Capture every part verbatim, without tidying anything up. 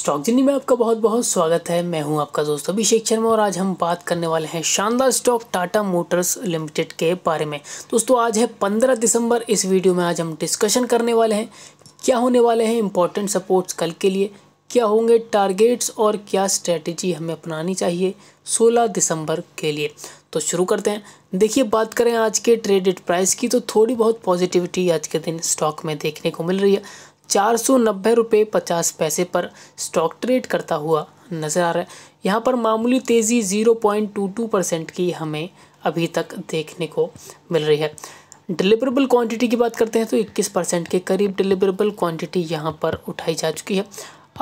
Stock journey में आपका बहुत बहुत स्वागत है। मैं हूं आपका दोस्त अभिषेक शर्मा और आज हम बात करने वाले हैं शानदार स्टॉक टाटा मोटर्स लिमिटेड के बारे में। दोस्तों आज है पंद्रह दिसंबर। इस वीडियो में आज हम डिस्कशन करने वाले हैं क्या होने वाले हैं इंपॉर्टेंट सपोर्ट्स कल के लिए, क्या होंगे टारगेट्स और क्या स्ट्रेटेजी हमें अपनानी चाहिए सोलह दिसंबर के लिए। तो शुरू करते हैं। देखिए बात करें आज के ट्रेडेड प्राइस की तो थोड़ी बहुत पॉजिटिविटी आज के दिन स्टॉक में देखने को मिल रही है। चार सौ नब्बे रुपये पचास पैसे पर स्टॉक ट्रेड करता हुआ नज़र आ रहा है। यहाँ पर मामूली तेज़ी zero point two two percent की हमें अभी तक देखने को मिल रही है। डिलीवरेबल क्वांटिटी की बात करते हैं तो इक्कीस परसेंट के करीब डिलीवरेबल क्वांटिटी यहाँ पर उठाई जा चुकी है।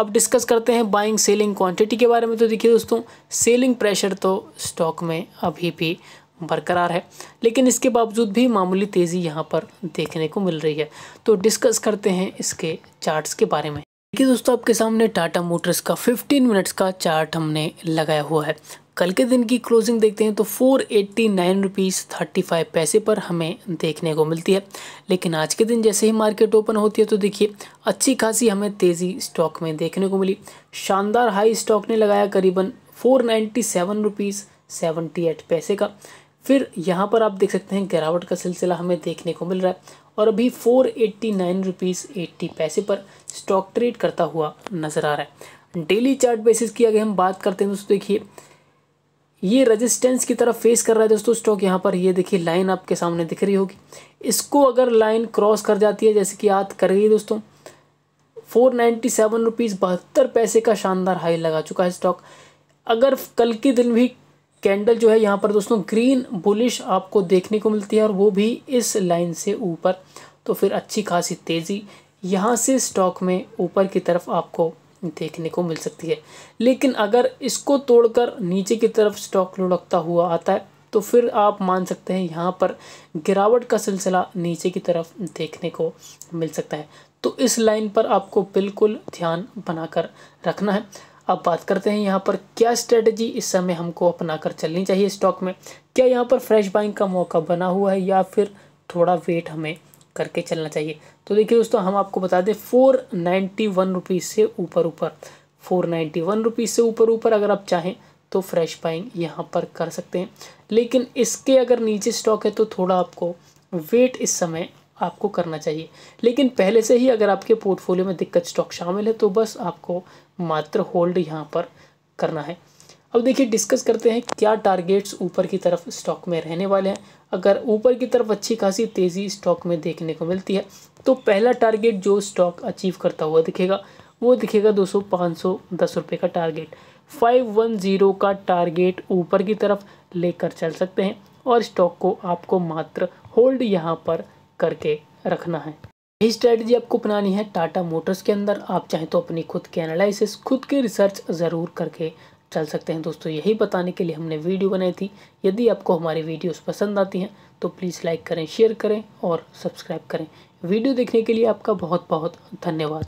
अब डिस्कस करते हैं बाइंग सेलिंग क्वांटिटी के बारे में। तो देखिए दोस्तों सेलिंग प्रेशर तो स्टॉक में अभी भी बरकरार है, लेकिन इसके बावजूद भी मामूली तेज़ी यहाँ पर देखने को मिल रही है। तो डिस्कस करते हैं इसके चार्ट्स के बारे में। देखिए दोस्तों आपके सामने टाटा मोटर्स का पंद्रह मिनट्स का चार्ट हमने लगाया हुआ है। कल के दिन की क्लोजिंग देखते हैं तो four eighty nine rupees thirty five पैसे पर हमें देखने को मिलती है। लेकिन आज के दिन जैसे ही मार्केट ओपन होती है तो देखिए अच्छी खासी हमें तेज़ी स्टॉक में देखने को मिली। शानदार हाई स्टॉक ने लगाया करीबन four ninety seven rupees seventy eight पैसे का। फिर यहाँ पर आप देख सकते हैं गिरावट का सिलसिला हमें देखने को मिल रहा है और अभी four eighty nine rupees eighty पैसे पर स्टॉक ट्रेड करता हुआ नज़र आ रहा है। डेली चार्ट बेसिस की अगर हम बात करते हैं दोस्तों देखिए ये रेजिस्टेंस की तरफ फेस कर रहा है दोस्तों स्टॉक। यहाँ पर ये देखिए लाइन आपके सामने दिख रही होगी, इसको अगर लाइन क्रॉस कर जाती है जैसे कि आज कर गई दोस्तों फोर नाइन्टी सेवन रुपीज़ बहत्तर पैसे का शानदार हाई लगा चुका है स्टॉक। अगर कल के दिन भी कैंडल जो है यहाँ पर दोस्तों ग्रीन बुलिश आपको देखने को मिलती है और वो भी इस लाइन से ऊपर, तो फिर अच्छी खासी तेज़ी यहाँ से स्टॉक में ऊपर की तरफ आपको देखने को मिल सकती है। लेकिन अगर इसको तोड़कर नीचे की तरफ स्टॉक लुढ़कता हुआ आता है तो फिर आप मान सकते हैं यहाँ पर गिरावट का सिलसिला नीचे की तरफ देखने को मिल सकता है। तो इस लाइन पर आपको बिल्कुल ध्यान बनाकर रखना है। अब बात करते हैं यहाँ पर क्या स्ट्रेटजी इस समय हमको अपना कर चलनी चाहिए स्टॉक में। क्या यहाँ पर फ्रेश बाइंग का मौका बना हुआ है या फिर थोड़ा वेट हमें करके चलना चाहिए। तो देखिए दोस्तों हम आपको बता दें फोर नाइन्टी वन रुपीज़ से ऊपर ऊपर फोर नाइन्टी वन रुपीज़ से ऊपर ऊपर अगर आप चाहें तो फ्रेश बाइंग यहाँ पर कर सकते हैं। लेकिन इसके अगर नीचे स्टॉक है तो थोड़ा आपको वेट इस समय आपको करना चाहिए। लेकिन पहले से ही अगर आपके पोर्टफोलियो में दिक्कत स्टॉक शामिल है तो बस आपको मात्र होल्ड यहाँ पर करना है। अब देखिए डिस्कस करते हैं क्या टारगेट्स ऊपर की तरफ स्टॉक में रहने वाले हैं। अगर ऊपर की तरफ अच्छी खासी तेज़ी स्टॉक में देखने को मिलती है तो पहला टारगेट जो स्टॉक अचीव करता हुआ दिखेगा वो दिखेगा दो सौ पाँच सौ दस रुपये का टारगेट। फाइव वन ज़ीरो का टारगेट ऊपर की तरफ लेकर चल सकते हैं और स्टॉक को आपको मात्र होल्ड यहाँ पर करके रखना है। यही स्ट्रेटजी आपको अपनानी है टाटा मोटर्स के अंदर। आप चाहें तो अपनी खुद के एनालिसिस खुद के रिसर्च ज़रूर करके चल सकते हैं। दोस्तों यही बताने के लिए हमने वीडियो बनाई थी। यदि आपको हमारी वीडियोस पसंद आती हैं तो प्लीज़ लाइक करें, शेयर करें और सब्सक्राइब करें। वीडियो देखने के लिए आपका बहुत बहुत धन्यवाद।